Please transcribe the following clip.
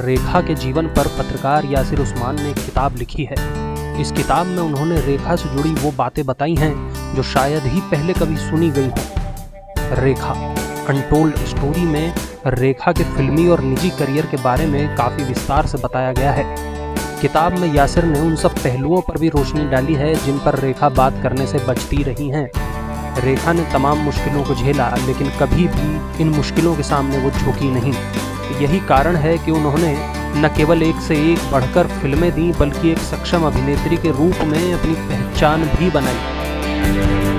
रेखा के जीवन पर पत्रकार यासिर उस्मान ने एक किताब लिखी है। इस किताब में उन्होंने रेखा से जुड़ी वो बातें बताई हैं जो शायद ही पहले कभी सुनी गई हों। रेखा अनटोल्ड स्टोरी में रेखा के फिल्मी और निजी करियर के बारे में काफ़ी विस्तार से बताया गया है। किताब में यासिर ने उन सब पहलुओं पर भी रोशनी डाली है जिन पर रेखा बात करने से बचती रही हैं। रेखा ने तमाम मुश्किलों को झेला, लेकिन कभी भी इन मुश्किलों के सामने वो झुकी नहीं। यही कारण है कि उन्होंने न केवल एक से एक बढ़कर फिल्में दी, बल्कि एक सक्षम अभिनेत्री के रूप में अपनी पहचान भी बनाई।